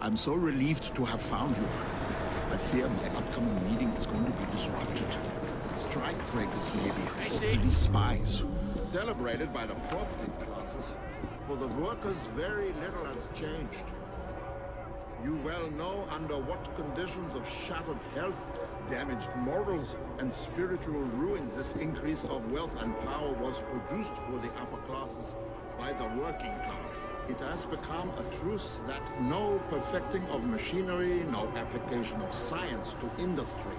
I'm so relieved to have found you. I fear my upcoming meeting is going to be disrupted. Strike breakers, maybe, or police spies. Celebrated by the property classes. For the workers, very little has changed. You well know under what conditions of shattered health, damaged morals, and spiritual ruin this increase of wealth and power was produced for the upper classes by the working class. It has become a truth that no perfecting of machinery, no application of science to industry,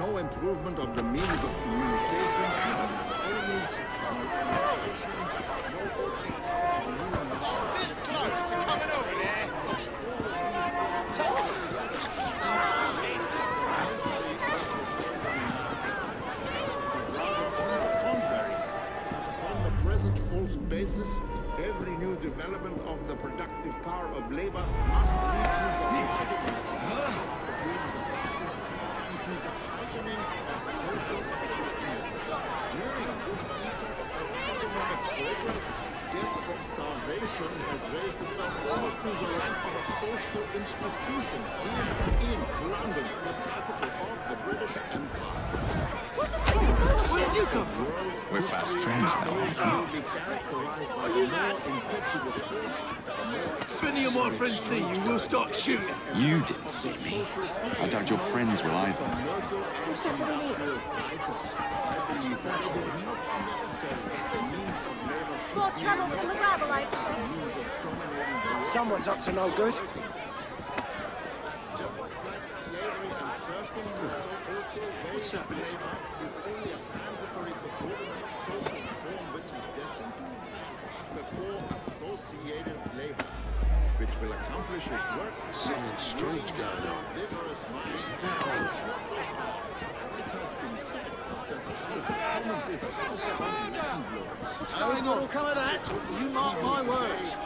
no improvement of the means of communication, no economies, no education, no opening of new knowledge. Oh, this close to coming over there! On the contrary, upon the present false basis, every new development of the productive power of labor must lead to the between the classes and to the tightening of social equality. During this era of economic progress, death from starvation has raised itself almost to the rank of a social institution in London, the capital of the British Empire. Where did you come from? We're fast friends now. Oh. Are you mad? If any of my friends see you, we'll start shooting. You didn't see me. I doubt your friends will either. More trouble from the rabble, I expect. Someone's up to no good. What's happening? Is only a transitory subordinate social form which is destined to vanish before associated labor, which will accomplish its work. Something strange going on. Isn't that right? It has been said that the performance is a social. What's going on? Come of that? You mark my words.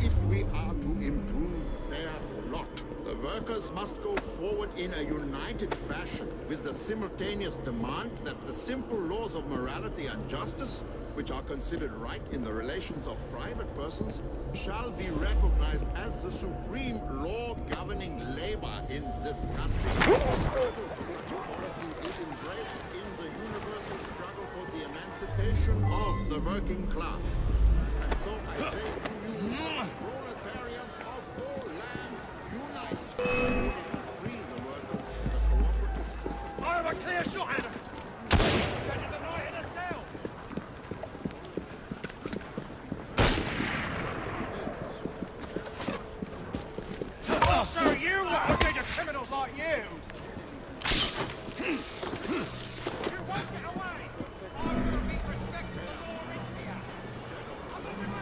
If we are to improve their lot, the workers must go forward in a united fashion with the simultaneous demand that the simple laws of morality and justice, which are considered right in the relations of private persons, shall be recognized as the supreme law governing labor in this country. Such a policy is embraced in the universal struggle for the emancipation of the working class. And so I say to you, proletarians of all lands, unite! Free the workers, the cooperative system. I have a clear shot at them! Better than right in a cell! Oh, sir, you lot are made of criminals like you! You won't get away! I'm going to meet respect to the law in here! I'm not going to.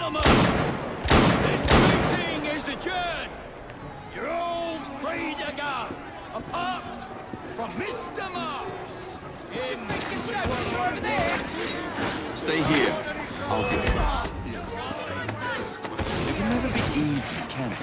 animal. This meeting is adjourned. You're all free to go, apart from Mr. Marx. You think yourself because you're over there. Stay here. I'll deal with this. It can never be easy, can it?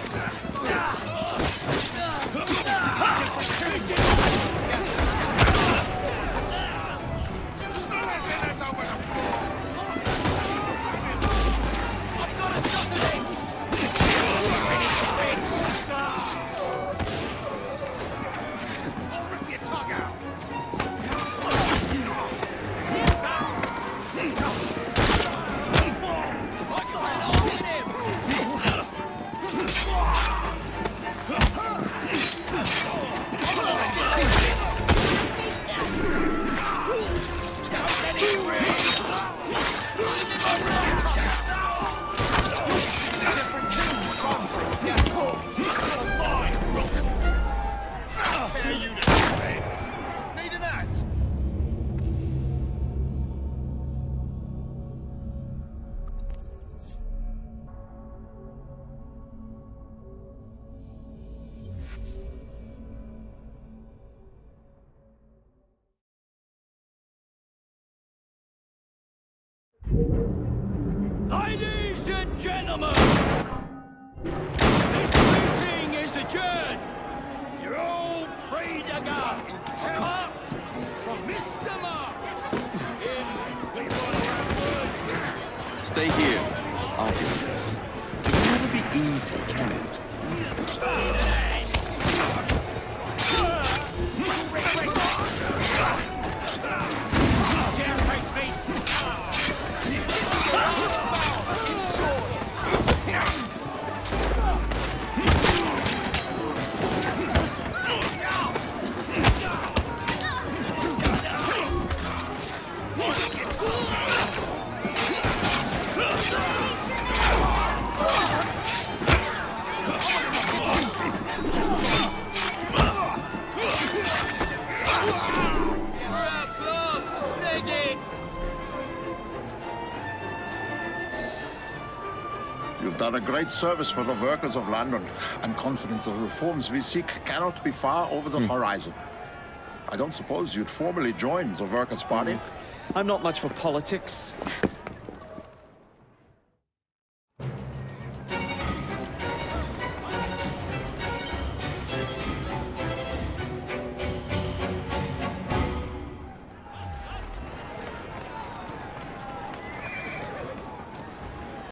Ladies and gentlemen, this meeting is adjourned. You're all free to go, apart from Mr. Marx. Stay here. I'll do this. It'll never be easy, can it? You've done a great service for the workers of London. I'm confident the reforms we seek cannot be far over the horizon. I don't suppose you'd formally join the Workers' Party? I'm not much for politics.